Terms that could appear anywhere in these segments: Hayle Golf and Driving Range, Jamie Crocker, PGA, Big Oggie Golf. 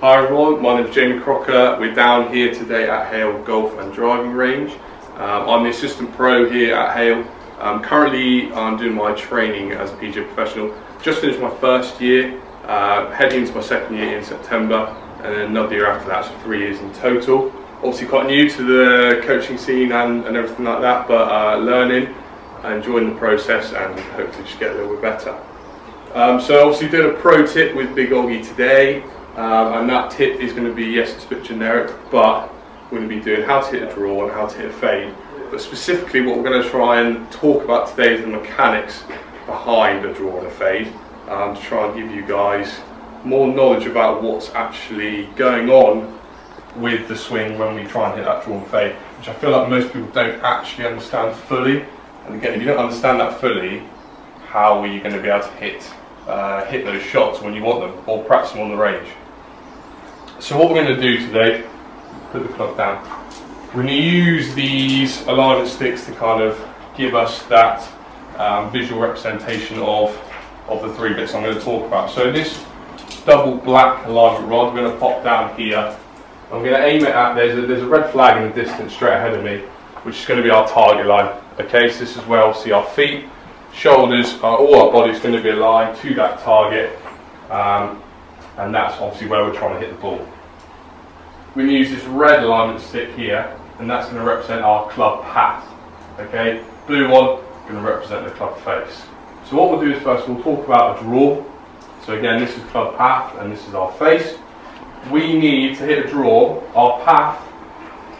Hi everyone, my name is Jamie Crocker. We're down here today at Hayle Golf and Driving Range. I'm the assistant pro here at Hayle. Currently I'm doing my training as a PGA professional. Just finished my first year, heading into my second year in September, and then another year after that, so 3 years in total. Obviously quite new to the coaching scene and everything like that, but learning, enjoying the process, and hopefully just get a little bit better. So obviously doing a pro tip with Big Oggie today. And that tip is going to be, yes, it's a bit generic, but we're going to be doing how to hit a draw and how to hit a fade. But specifically what we're going to try and talk about today is the mechanics behind a draw and a fade, to try and give you guys more knowledge about what's actually going on with the swing when we try and hit that draw and fade, which I feel like most people don't actually understand fully. And again, if you don't understand that fully, how are you going to be able to hit those shots when you want them, or practice them on the range? So what we're going to do today, put the club down, we're going to use these alignment sticks to kind of give us that visual representation of the three bits I'm going to talk about. So this double black alignment rod, we're going to pop down here. I'm going to aim it at, there's a red flag in the distance straight ahead of me, which is going to be our target line. Okay, so this is where obviously our feet, shoulders, all our body's going to be aligned to that target. And that's obviously where we're trying to hit the ball. We're going to use this red alignment stick here, and that's going to represent our club path. Okay, blue one is going to represent the club face. So what we'll do is first we'll talk about a draw. So again, this is club path and this is our face. We need to hit a draw. Our path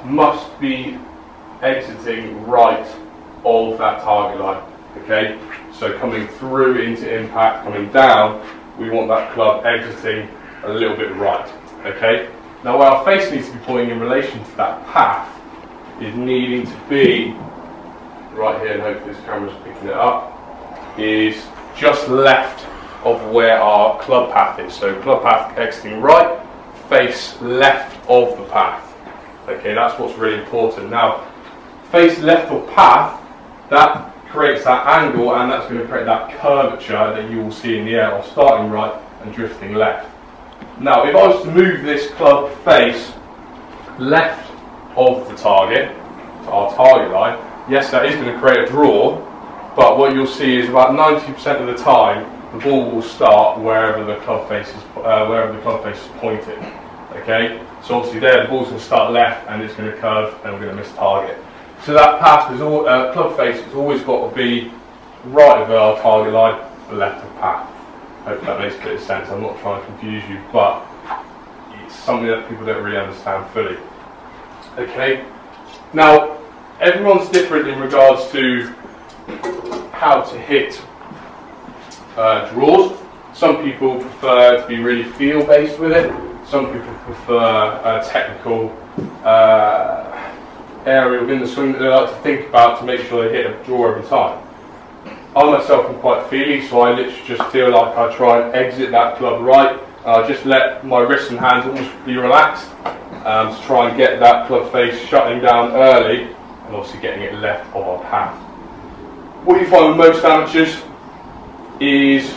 must be exiting right of that target line. Okay, so coming through into impact, coming down, we want that club exiting a little bit right. Okay, now where our face needs to be pointing in relation to that path is needing to be right here, and hopefully this camera's picking it up, is just left of where our club path is. So club path exiting right, face left of the path. Okay, that's what's really important. Now, face left of path, that creates that angle, and that's going to create that curvature that you will see in the air of starting right and drifting left. Now if I was to move this club face left of the target, to our target line, yes, that is going to create a draw, but what you'll see is about 90% of the time the ball will start wherever the club face is pointed. Okay, so obviously there the ball's going to start left and it's going to curve and we're going to miss target. So that path is all, club face has always got to be right of our target line, left of path. Hope that makes a bit of sense. I'm not trying to confuse you, but it's something that people don't really understand fully. Okay. Now, everyone's different in regards to how to hit draws. Some people prefer to be really feel-based with it. Some people prefer technical. Area within the swing that they like to think about to make sure they hit a draw every time. I myself am quite feely, so I literally just feel like I try and exit that club right. I just let my wrists and hands almost be relaxed to try and get that club face shutting down early and obviously getting it left of our path. What you find with most amateurs is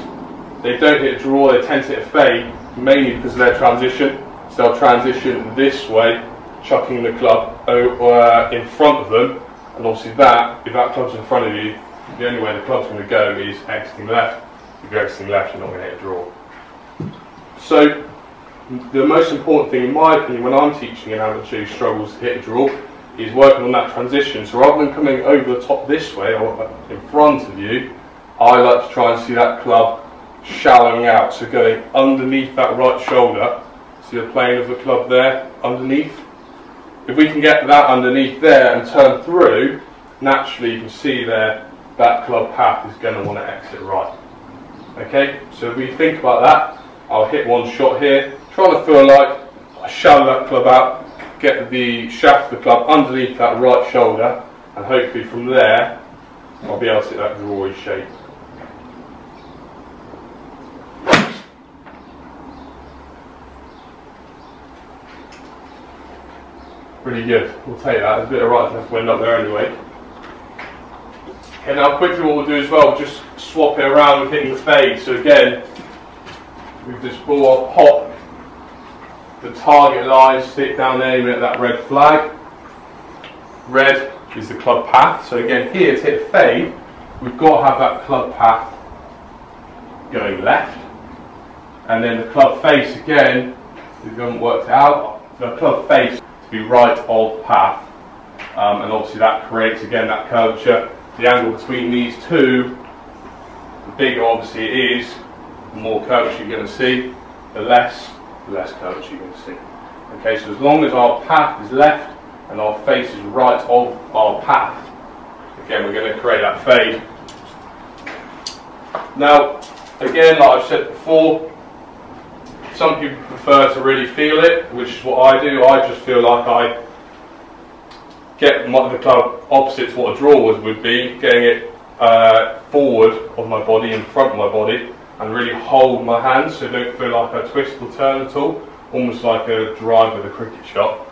they don't hit a draw, they tend to hit a fade, mainly because of their transition. So they'll transition this way, chucking the club in front of them, and obviously that, if that club's in front of you, the only way the club's going to go is exiting left. If you're exiting left, you're not going to hit a draw. So the most important thing, in my opinion, when I'm teaching an amateur who struggles to hit a draw, is working on that transition. So rather than coming over the top this way or in front of you, I like to try and see that club shallowing out, so going underneath that right shoulder. See the plane of the club there, underneath. If we can get that underneath there and turn through, naturally you can see there that club path is going to want to exit right. Okay, so if we think about that, I'll hit one shot here, trying to feel like I shallow that club out, get the shaft of the club underneath that right shoulder, and hopefully from there I'll be able to hit that drawy shape. Pretty good, we'll take that. There's a bit of right and left wind up there anyway. Okay, now quickly what we'll do as well, just swap it around with hitting the fade. So again, with this ball, I'll pop the target lies, stick down there, you hit that red flag. Red is the club path. So again, here to hit fade, we've got to have that club path going left. And then the club face again, if you haven't worked it out, the club face to be right of path. And obviously that creates again that curvature. The angle between these two, the bigger obviously it is, the more curvature you're going to see, the less curvature you're going to see. Okay, so as long as our path is left and our face is right of our path, again we're going to create that fade. Now again, like I've said before, some people prefer to really feel it, which is what I do. I just feel like I get the club opposite to what a draw would be, getting it forward of my body, in front of my body, and really hold my hands so I don't feel like I twist or turn at all, almost like a drive with a cricket shot.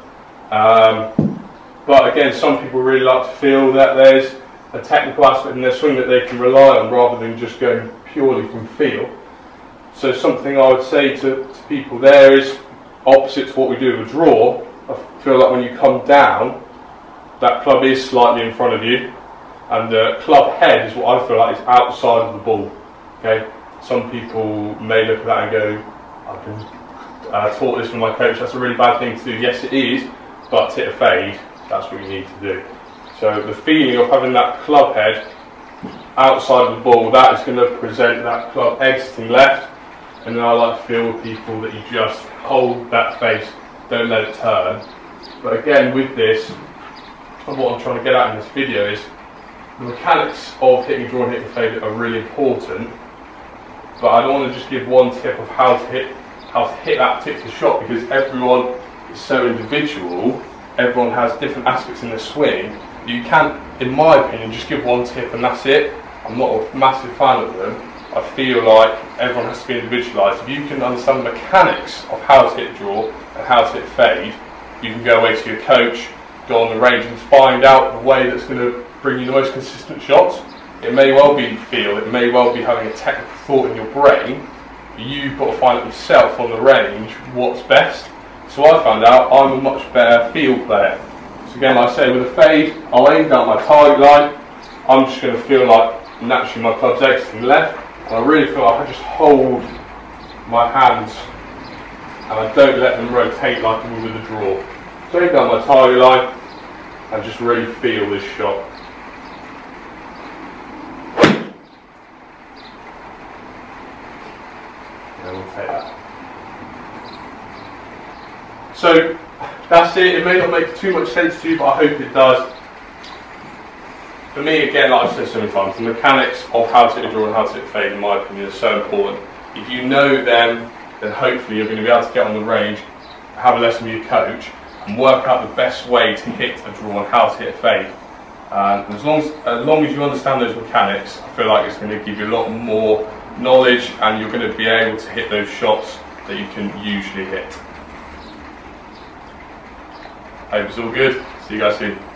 But again, some people really like to feel that there's a technical aspect in their swing that they can rely on rather than just going purely from feel. So something I would say to people there is, opposite to what we do with a draw, I feel like when you come down, that club is slightly in front of you, and the club head is what I feel like is outside of the ball. Okay, some people may look at that and go, "I've been taught this from my coach. That's a really bad thing to do." Yes, it is, but to hit a fade, that's what you need to do. So the feeling of having that club head outside of the ball, that is going to present that club exiting left. And then I like to feel with people that you just hold that face, don't let it turn. But again, with this, and what I'm trying to get at in this video is the mechanics of hitting, draw and hitting fade are really important, but I don't want to just give one tip of how to hit that particular shot, because everyone is so individual, everyone has different aspects in their swing. You can't, in my opinion, just give one tip and that's it. I'm not a massive fan of them. I feel like everyone has to be individualised. If you can understand the mechanics of how to hit draw and how to hit fade, you can go away to your coach, go on the range and find out the way that's going to bring you the most consistent shots. It may well be feel, it may well be having a technical thought in your brain, but you've got to find out yourself on the range what's best. So I found out I'm a much better feel player. So again, like I say, with a fade, I'll aim down my target line, I'm just going to feel like naturally my club's exiting left, and I really feel like I just hold my hands and I don't let them rotate like I would with a draw. So aim down my target line and just really feel this shot. And we'll take that. So that's it. It may not make too much sense to you, but I hope it does. For me, again, like I've said so many times, the mechanics of how to draw and how to fade, in my opinion, is so important. If you know them, then hopefully you're going to be able to get on the range, have a lesson with your coach, and work out the best way to hit a draw and how to hit a fade. And as long as you understand those mechanics, I feel like it's going to give you a lot more knowledge and you're going to be able to hit those shots that you can usually hit. Hope it's all good. See you guys soon.